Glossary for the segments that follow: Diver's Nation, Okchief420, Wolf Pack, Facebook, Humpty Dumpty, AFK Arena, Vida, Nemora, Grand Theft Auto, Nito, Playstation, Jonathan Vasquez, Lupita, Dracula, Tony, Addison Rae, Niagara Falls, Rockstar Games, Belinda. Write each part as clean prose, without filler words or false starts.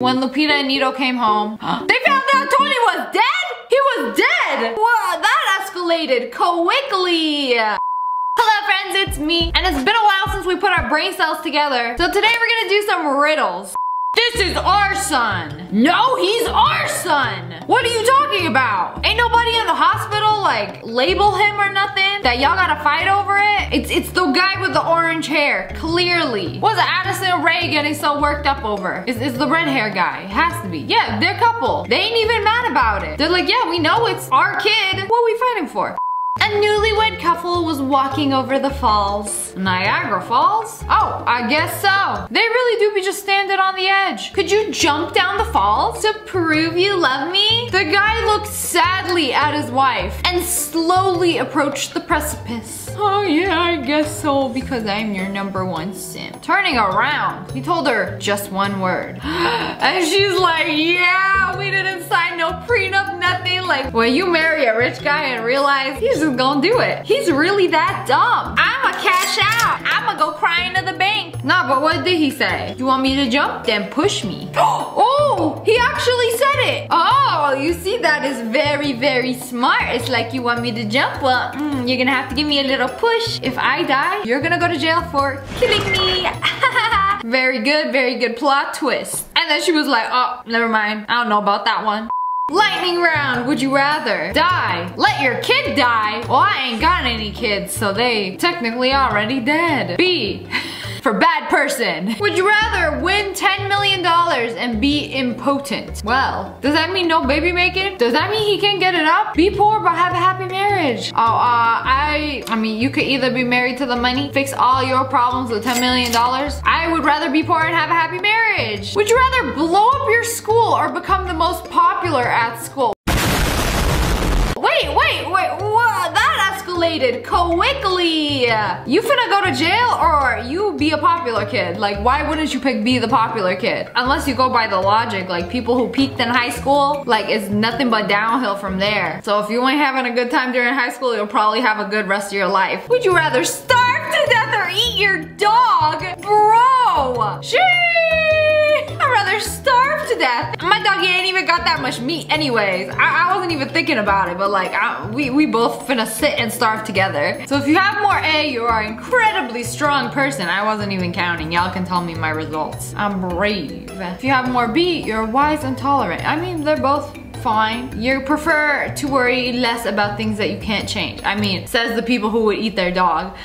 When Lupita and Nito came home, they found out Tony was dead? He was dead! Whoa, that escalated quickly! Hello friends, it's me, and it's been a while since we put our brain cells together, so today we're gonna do some riddles. This is our son. No, he's our son. What are you talking about? Ain't nobody in the hospital, like, label him or nothing? That y'all gotta fight over it? It's the guy with the orange hair, clearly. What's Addison Rae getting so worked up over? It's the red hair guy. It has to be. Yeah, they're a couple. They ain't even mad about it. They're like, yeah, we know it's our kid. What are we fighting for? A newlywed couple was walking over the falls. Niagara Falls? Oh, I guess so. They really do be just standing on the edge. Could you jump down the falls to prove you love me? The guy looked sadly at his wife and slowly approached the precipice. Oh yeah, I guess so, because I'm your #1 simp. Turning around, he told her just one word. And she's like, yeah, we didn't sign no prenup, nothing. Like, well, you marry a rich guy and realize he's just gonna do it. He's really that dumb. I'ma cash out. I'ma go crying to the bank. Nah, but what did he say? You want me to jump? Then push me. Oh, he actually said it. Oh, you see, that is very, very smart. It's like, you want me to jump? Well, you're gonna have to give me a little push. If I die, you're gonna go to jail for killing me. Very good plot twist. And then she was like, oh, never mind. I don't know about that one. Lightning round, would you rather die? Let your kid die? Well, I ain't got any kids, so they technically already dead. B, for bad person. Would you rather win $10 million and be impotent? Well, does that mean no baby making? Does that mean he can't get it up? Be poor but have a happy marriage. Oh, I mean, you could either be married to the money, fix all your problems with $10 million. I would rather be poor and have a happy marriage. Would you rather blow up your school or become the most popular at school? Wait, whoa, that escalated quickly. You finna go to jail or you be a popular kid? Like, why wouldn't you pick be the popular kid? Unless you go by the logic, like people who peaked in high school, like it's nothing but downhill from there. So if you ain't having a good time during high school, you'll probably have a good rest of your life. Would you rather starve to death or eat your dog? Bro, I'd rather starve to death. My doggy ain't even got that much meat anyways. I wasn't even thinking about it, but like we both finna sit and starve together. So if you have more A, you are an incredibly strong person. I wasn't even counting. Y'all can tell me my results. I'm brave. If you have more B, you're wise and tolerant. I mean, they're both fine. You prefer to worry less about things that you can't change. I mean, says the people who would eat their dog.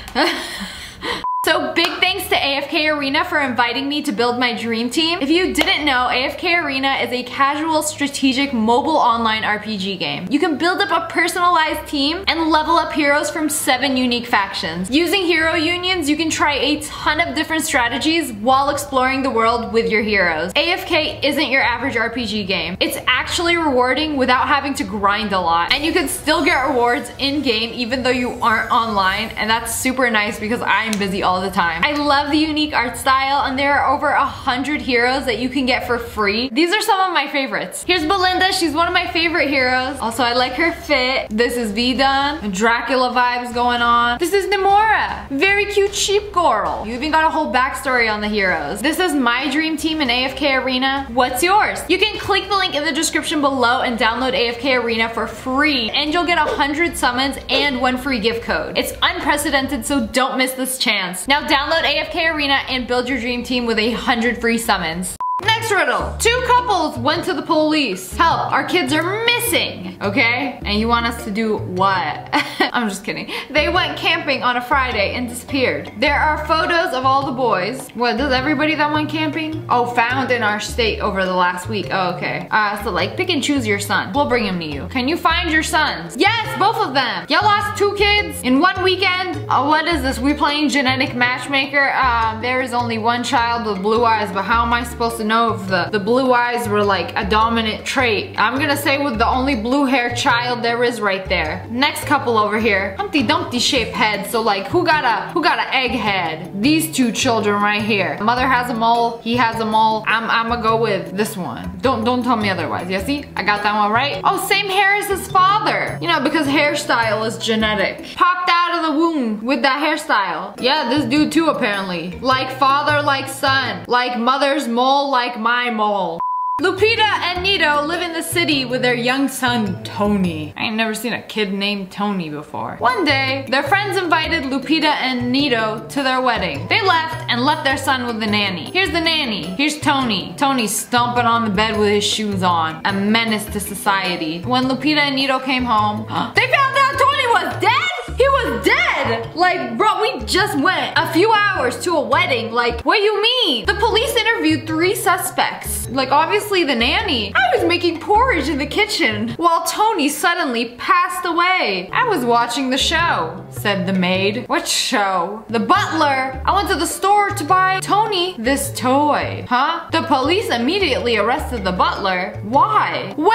So big thanks to AFK Arena for inviting me to build my dream team. If you didn't know, AFK Arena is a casual strategic mobile online RPG game. You can build up a personalized team and level up heroes from 7 unique factions. Using hero unions, you can try a ton of different strategies while exploring the world with your heroes. AFK isn't your average RPG game. It's actually rewarding without having to grind a lot. And you can still get rewards in-game even though you aren't online, and that's super nice because I'm busy all the time. I love the unique art style, and there are over 100 heroes that you can get for free. These are some of my favorites. Here's Belinda, she's one of my favorite heroes. Also, I like her fit. This is Vida, Dracula vibes going on. This is Nemora, very cute sheep girl. You even got a whole backstory on the heroes. This is my dream team in AFK Arena. What's yours? You can click the link in the description below and download AFK Arena for free, and you'll get 100 summons and 1 free gift code. It's unprecedented, so don't miss this chance. Now download AFK Arena and build your dream team with 100 free summons. Next riddle. 2 couples went to the police. Help, our kids are missing. Okay, and you want us to do what? I'm just kidding. They went camping on a Friday and disappeared. There are photos of all the boys. What, does everybody that went camping? Oh, found in our state over the last week. Oh, okay. So like, pick and choose your son. We'll bring him to you. Can you find your sons? Yes, both of them. Y'all lost 2 kids in 1 weekend? What is this? We playing genetic matchmaker? There is only 1 child with blue eyes, but how am I supposed to know if the blue eyes were like a dominant trait? I'm gonna say with the only blue hair child there is right there. Next couple over here. Humpty Dumpty shaped head, so like who got a egg head? These 2 children right here. Mother has a mole, he has a mole. I'ma go with this one. Don't tell me otherwise. You see? I got that one right. Oh, same hair as his father. You know, because hairstyle is genetic. Popped out of the womb with that hairstyle. Yeah, this dude too apparently. Like father, like son. Like mother's mole, like my mole. Lupita and Nito live in the city with their young son, Tony. I ain't never seen a kid named Tony before. One day, their friends invited Lupita and Nito to their wedding. They left and left their son with the nanny. Here's the nanny. Here's Tony. Tony's stomping on the bed with his shoes on. A menace to society. When Lupita and Nito came home, they found out Tony was dead! He was dead! Like, bro, we just went a few hours to a wedding. Like, what do you mean? The police interviewed 3 suspects. Like, obviously the nanny. I was making porridge in the kitchen while Tony suddenly passed away. I was watching the show, said the maid. What show? The butler. I went to the store to buy Tony this toy. Huh? The police immediately arrested the butler. Why? Wait,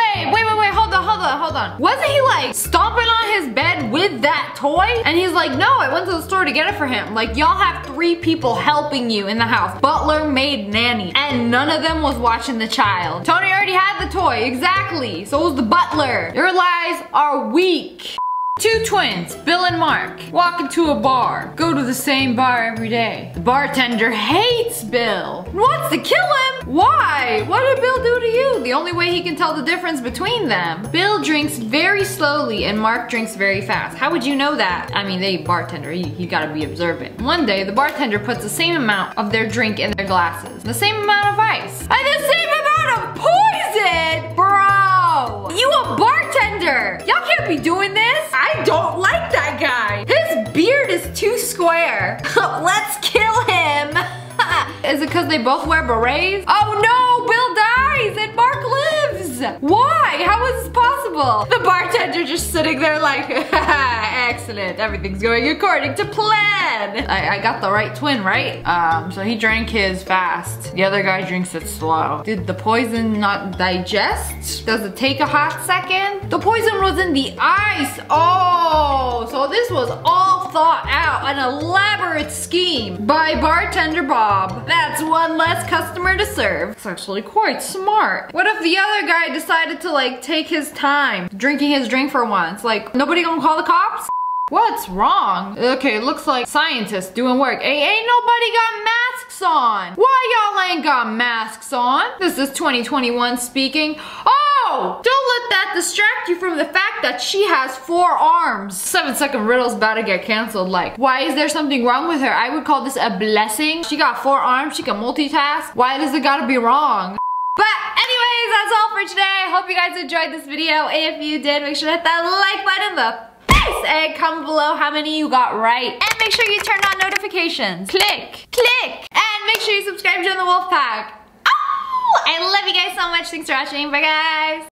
hold on. Wasn't he like stomping on his bed with that toy? And he's like, no, I went to the store to get it for him. Like, y'all have 3 people helping you in the house. Butler, maid, nanny. And none of them was watching the child. Tony already had the toy, exactly. So was the butler. Your lies are weak. 2 twins, Bill and Mark, walk into a bar. Go to the same bar every day. The bartender hates Bill. Wants to kill him. Why? What did Bill do to you? The only way he can tell the difference between them. Bill drinks very slowly and Mark drinks very fast. How would you know that? I mean, they bartender. You gotta be observant. One day, the bartender puts the same amount of their drink in their glasses. The same amount of ice. And the same amount of poison, bro. You a bartender. Y'all can't be doing this. I don't like that guy. His beard is too square. Let's kill him. Is it because they both wear berets? Oh no, Bill dies and Mark lives. Why? How is this possible? The bartender just sitting there like, excellent, everything's going according to plan. I got the right twin, right? So he drank his fast. The other guy drinks it slow. Did the poison not digest? Does it take a hot second? The poison was in the ice. Oh, so this was all thought out, an elaborate scheme by bartender Bob. That's one less customer to serve. It's actually quite smart. What if the other guy decided to like take his time drinking his drink for once? Like, nobody gonna call the cops? What's wrong? Okay, looks like scientists doing work. Hey, ain't nobody got masks on. Why y'all ain't got masks on? This is 2021 speaking. Oh, don't let that distract you from the fact that she has 4 arms. 7-second riddle's about to get canceled. Like, why is there something wrong with her? I would call this a blessing. She got 4 arms, she can multitask. Why does it gotta be wrong? But anyways, that's all for today. I hope you guys enjoyed this video. If you did, make sure to hit that like button in the face and comment below how many you got right. And make sure you turn on notifications. Click, click. And make sure you subscribe to the Wolf Pack. I love you guys so much. Thanks for watching. Bye guys.